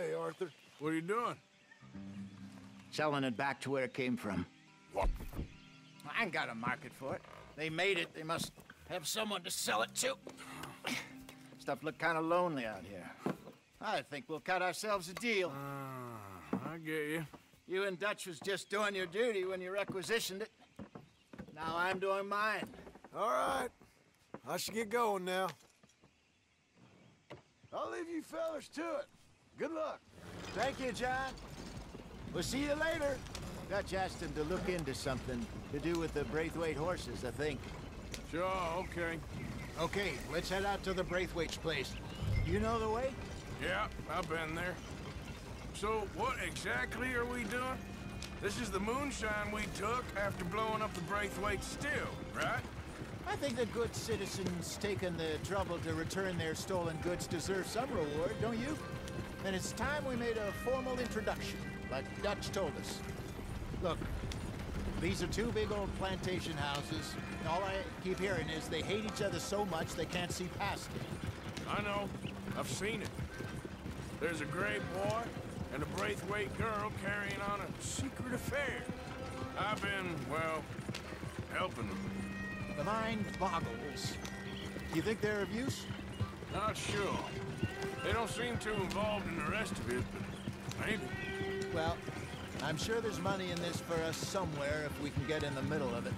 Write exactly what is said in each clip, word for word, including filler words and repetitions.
Hey, Arthur. What are you doing? Selling it back to where it came from. What? I ain't got a market for it. They made it. They must have someone to sell it to. Stuff look kind of lonely out here. I think we'll cut ourselves a deal. Uh, I get you. You and Dutch was just doing your duty when you requisitioned it. Now I'm doing mine. All right. I should get going now. I'll leave you fellas to it. Good luck. Thank you, John. We'll see you later. Dutch asked him to look into something to do with the Braithwaite horses, I think. Sure, okay. Okay, let's head out to the Braithwaite's place. You know the way? Yeah, I've been there. So, what exactly are we doing? This is the moonshine we took after blowing up the Braithwaite still, right? I think the good citizens taking the trouble to return their stolen goods deserve some reward, don't you? And it's time we made a formal introduction, like Dutch told us. Look, these are two big old plantation houses, and all I keep hearing is they hate each other so much they can't see past it. I know. I've seen it. There's a Grey boy and a Braithwaite girl carrying on a secret affair. I've been, well, helping them. The mind boggles. You think they're of use? Not sure. They don't seem too involved in the rest of it, but maybe. Well, I'm sure there's money in this for us somewhere if we can get in the middle of it.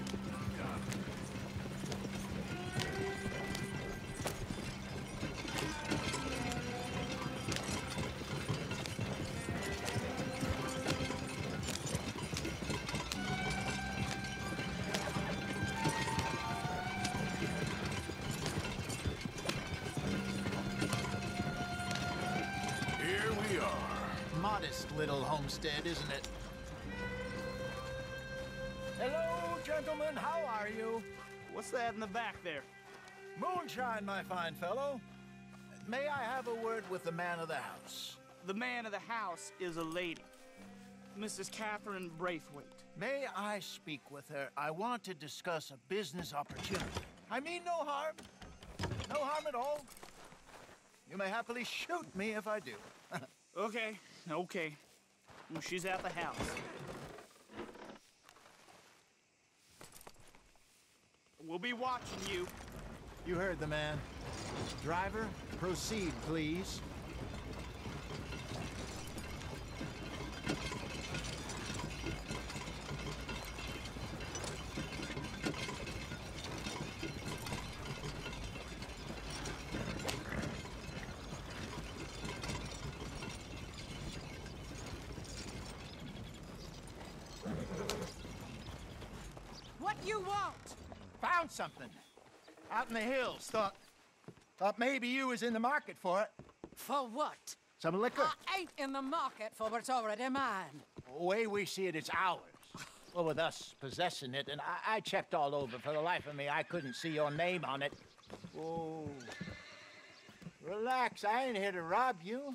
Little homestead, isn't it? Hello, gentlemen. How are you? What's that in the back there? Moonshine, my fine fellow. May I have a word with the man of the house? The man of the house is a lady, Missus Catherine Braithwaite. May I speak with her? I want to discuss a business opportunity. I mean no harm. No harm at all. You may happily shoot me if I do. Okay, okay. Well, she's at the house. We'll be watching you. You heard the man. Driver, proceed, please. Something out in the hills. Thought, thought maybe you was in the market for it. For what? Some liquor. I ain't in the market for what's already mine. The way we see it, it's ours. Well, with us possessing it, and I, I checked all over. For the life of me, I couldn't see your name on it. Whoa. Relax. I ain't here to rob you.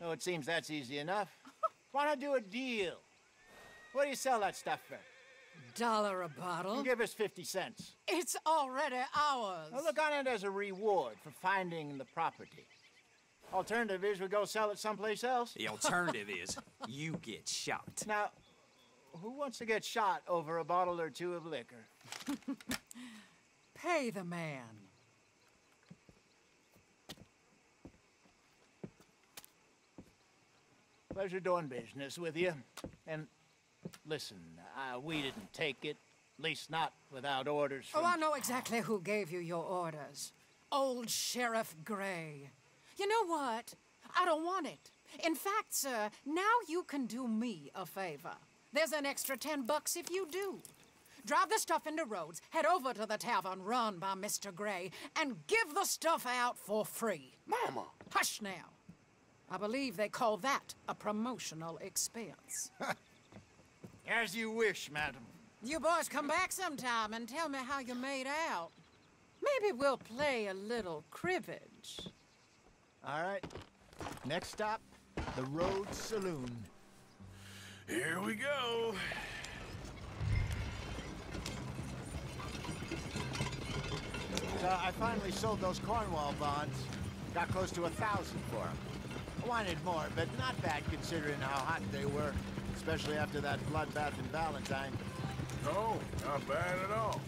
No, it seems that's easy enough. Why not do a deal? What do you sell that stuff for? Dollar a bottle. Give us fifty cents. It's already ours. Now look on it as a reward for finding the property. Alternative is we go sell it someplace else. The alternative is you get shot. Now, who wants to get shot over a bottle or two of liquor? Pay the man. Pleasure doing business with you. And listen, uh, we didn't take it. At least not without orders from... Oh, I know exactly who gave you your orders. Old Sheriff Grey. You know what? I don't want it. In fact, sir, now you can do me a favor. There's an extra ten bucks if you do. Drive the stuff into Rhodes, head over to the tavern run by Mister Grey, and give the stuff out for free. Mama! Hush now. I believe they call that a promotional expense. As you wish, madam. You boys come back sometime and tell me how you made out. Maybe we'll play a little cribbage. All right. Next stop, the Rhodes Saloon. Here we go. So I finally sold those Cornwall bonds. Got close to a thousand for them. I wanted more, but not bad considering how hot they were, especially after that bloodbath in Valentine. No, not bad at all.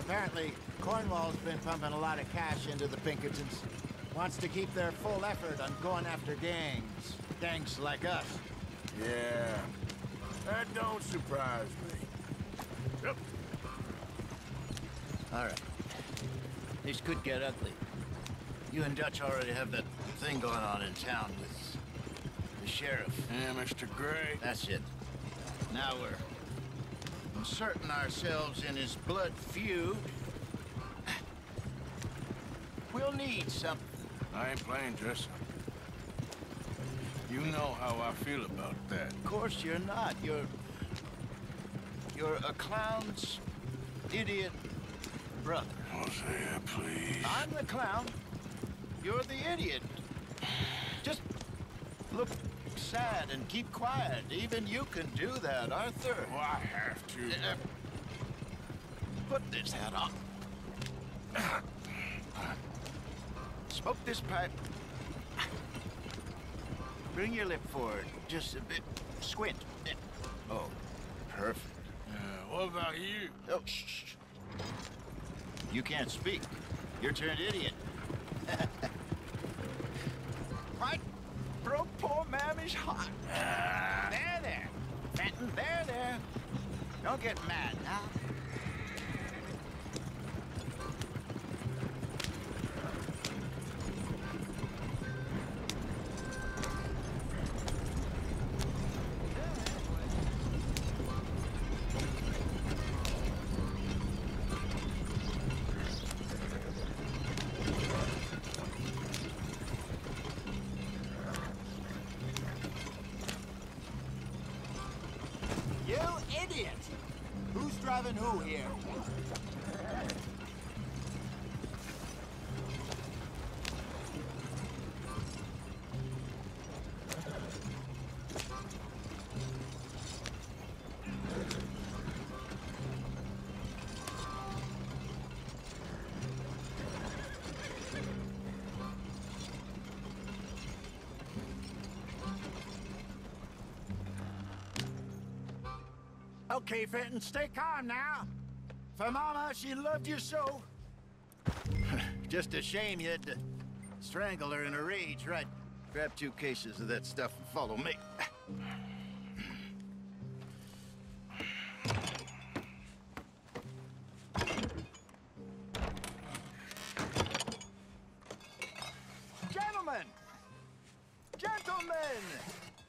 Apparently, Cornwall's been pumping a lot of cash into the Pinkertons. Wants to keep their full effort on going after gangs. Gangs like us. Yeah. That don't surprise me. Yep. All right. This could get ugly. You and Dutch already have that thing going on in town with the sheriff. Yeah, Mister Grey. That's it. Now we're inserting ourselves in his blood feud. We'll need something. I ain't playing dress up. You know how I feel about that. Of course you're not. You're... You're a clown's idiot brother. Hosea, please. I'm the clown. You're the idiot. Just look sad and keep quiet. Even you can do that, Arthur. Oh, I have to. Uh, put this hat on. Smoke this pipe. Bring your lip forward, just a bit. Squint. Oh, perfect. Uh, what about you? Oh, shh, shh. You can't speak. You're turned idiot. Right? Broke poor mammy's heart. Uh, there, there. Fenton, there, there. Don't get mad now. Who here? Okay, Fenton, stay calm now. For Mama, she loved you so. Just a shame you had to strangle her in a rage, right? Grab two cases of that stuff and follow me. Gentlemen! Gentlemen!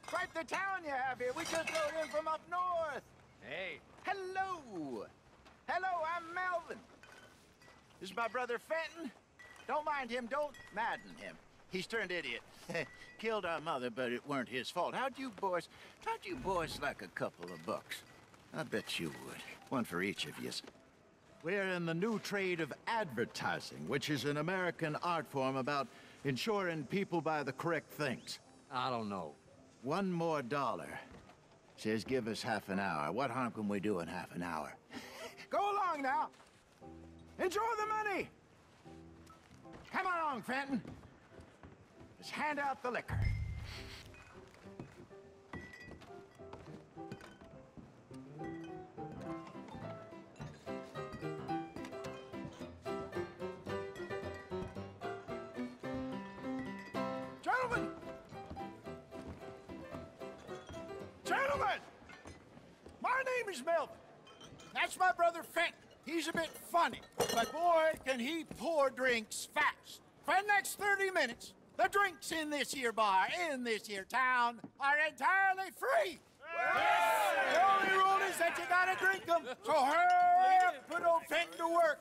Quite the town you have here. We just rode in from up north. Hey. Hello! Hello, I'm Melvin. This is my brother Fenton. Don't mind him, don't madden him. He's turned idiot. Killed our mother, but it weren't his fault. How'd you boys, how'd you boys like a couple of bucks? I bet you would. One for each of you. We're in the new trade of advertising, which is an American art form about ensuring people buy the correct things. I don't know. One more dollar. Says, give us half an hour. What harm can we do in half an hour? Go along now. Enjoy the money. Come along, Fenton. Just hand out the liquor. Gentlemen! Gentlemen! My name is Melvin. That's my brother Fenton. He's a bit funny, but boy, can he pour drinks fast. For the next thirty minutes, the drinks in this here bar, in this here town, are entirely free. Yes. The only rule is that you gotta drink them. So hurry up, put old Fenton to work.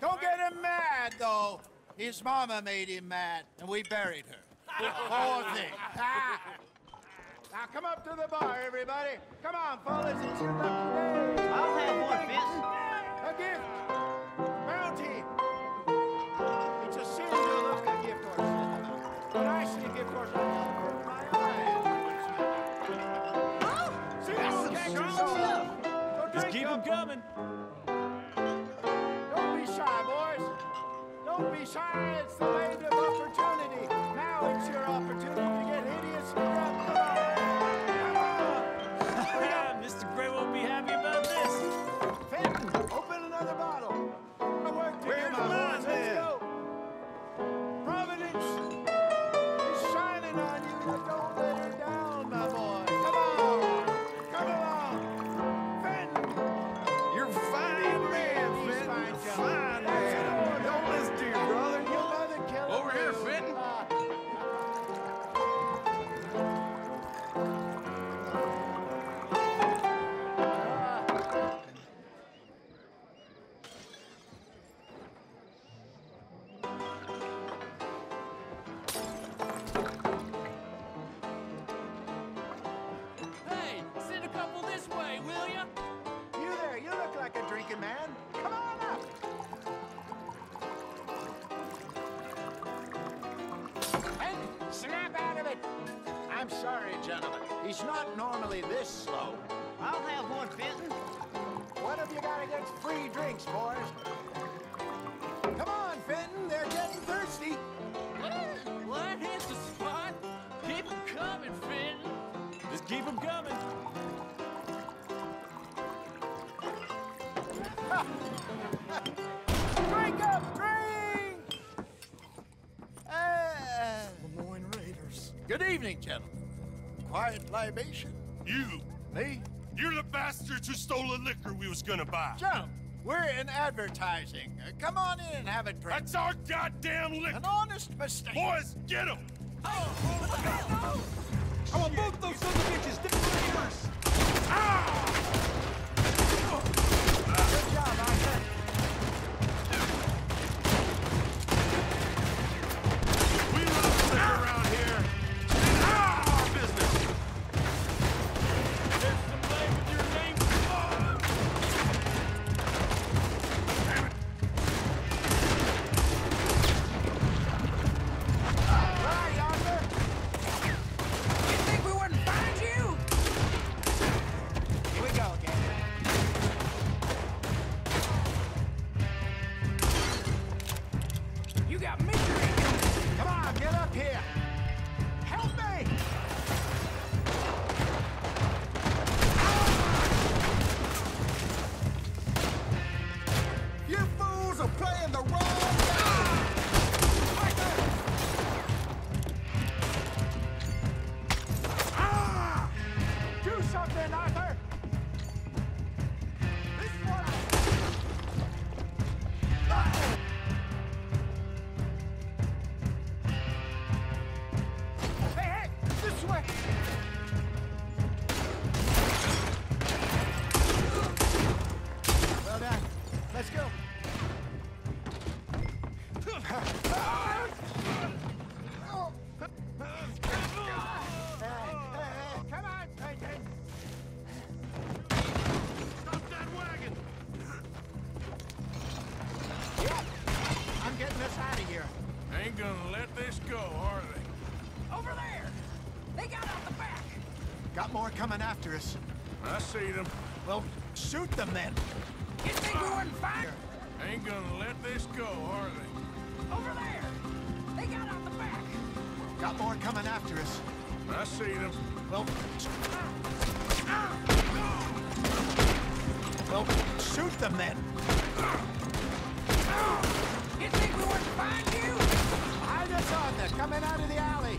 Don't get him mad, though. His mama made him mad, and we buried her. Poor thing. Ah. Now come up to the bar, everybody. Come on, fellas, it's your lucky day. I'll have one, Vince. A gift. Bounty. It's a sin to look at gift horses. When I see a gift horse, I love my eyes. Oh, see, that's some strong stuff. Just keep them coming. Don't be shy, boys. Don't be shy. It's the land of opportunity. Now it's your opportunity to get hit. I'm sorry, gentlemen. He's not normally this slow. I'll have one, Fenton. What have you got against free drinks, boys? Come on, Fenton. They're getting thirsty. What hits the spot? Keep them coming, Fenton. Just keep them coming. Drink up, drink! Uh, the Moyne Raiders. Good evening, gentlemen. Quiet libation. You. Me? You're the bastards who stole the liquor we was gonna buy. Jump. We're in advertising. Uh, come on in and have a drink. That's our goddamn liquor. An honest mistake. Boys, get him! Oh, what the hell? I want both those little bitches dead first. Ah! Good job, Arthur. Coming after us. I see them. Well, shoot them then. You think we wouldn't fire? Ain't gonna let this go, are they? Over there. They got out the back. Got more coming after us. I see them. Well, well, shoot them then. You think we wouldn't find you? Behind us on this, coming out of the alley.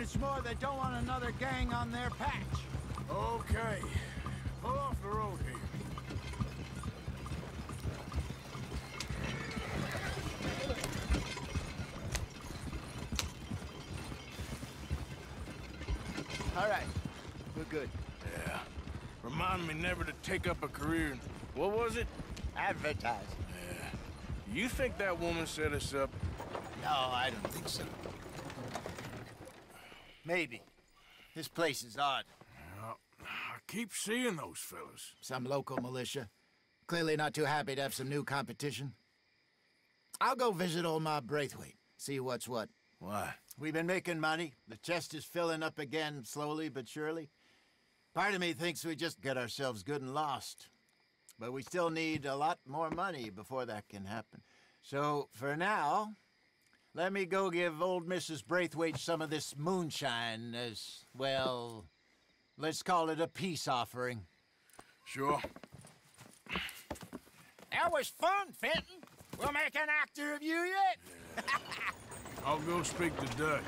It's more they don't want another gang on their patch. Okay. Pull off the road here. All right. We're good. Yeah. Remind me never to take up a career in... What was it? Advertising. Yeah. You think that woman set us up? No, I don't think so. Maybe. This place is odd. Keep seeing those fellas. Some local militia. Clearly not too happy to have some new competition. I'll go visit old Ma Braithwaite, see what's what. What? We've been making money. The chest is filling up again, slowly but surely. Part of me thinks we just get ourselves good and lost. But we still need a lot more money before that can happen. So, for now, let me go give old Missus Braithwaite some of this moonshine as, well, let's call it a peace offering. Sure. That was fun, Fenton. We'll make an actor of you yet. Yeah. I'll go speak to Dutch.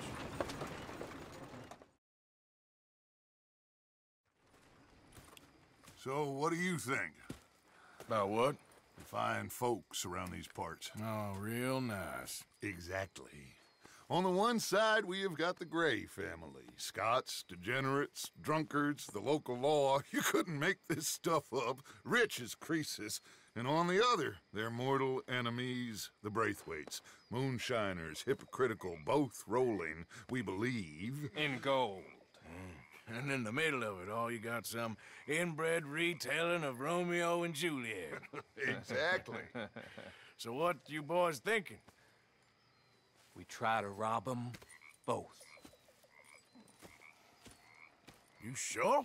So, what do you think? About what? The fine folks around these parts. Oh, real nice. Exactly. On the one side, we have got the Grey family. Scots, degenerates, drunkards, the local law. You couldn't make this stuff up. Rich as Croesus. And on the other, their mortal enemies, the Braithwaites. Moonshiners, hypocritical, both rolling, we believe. In gold. Mm. And in the middle of it all, you got some inbred retelling of Romeo and Juliet. Exactly. So what you boys thinking? We try to rob them both. You sure?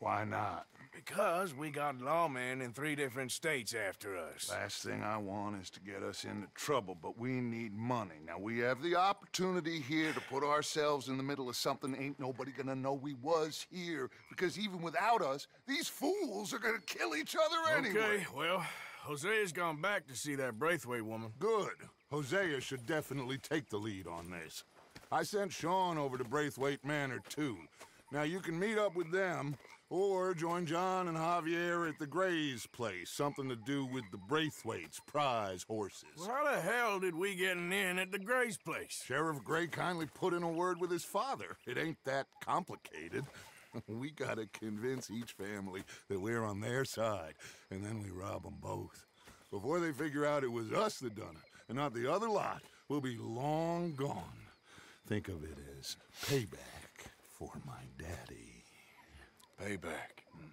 Why not? Because we got lawmen in three different states after us. Last thing I want is to get us into trouble, but we need money. Now, we have the opportunity here to put ourselves in the middle of something ain't nobody gonna know we was here, because even without us, these fools are gonna kill each other anyway. Okay, well, Hosea's gone back to see that Braithwaite woman. Good. Hosea should definitely take the lead on this. I sent Sean over to Braithwaite Manor, too. Now, you can meet up with them, or join John and Javier at the Gray's place. Something to do with the Braithwaite's prize horses. Well, how the hell did we get in at the Gray's place? Sheriff Grey kindly put in a word with his father. It ain't that complicated. We gotta convince each family that we're on their side, and then we rob them both. Before they figure out it was us that done it, and not the other lot, we'll be long gone. Think of it as payback. For my daddy. Payback. Mm.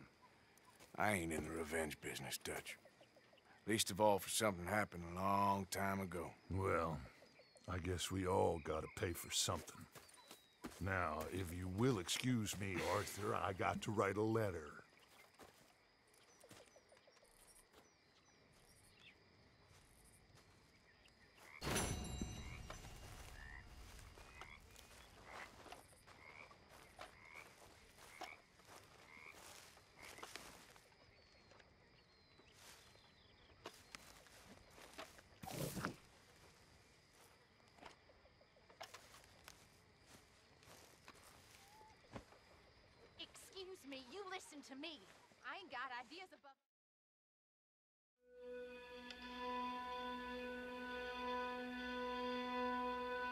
I ain't in the revenge business, Dutch. Least of all for something happened a long time ago. Well, I guess we all gotta pay for something. Now, if you will excuse me, Arthur, I got to write a letter. Me, you listen to me. I ain't got ideas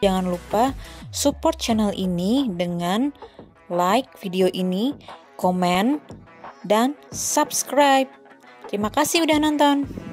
above. Jangan lupa support channel ini dengan like video ini, komen, dan subscribe. Terima kasih udah nonton.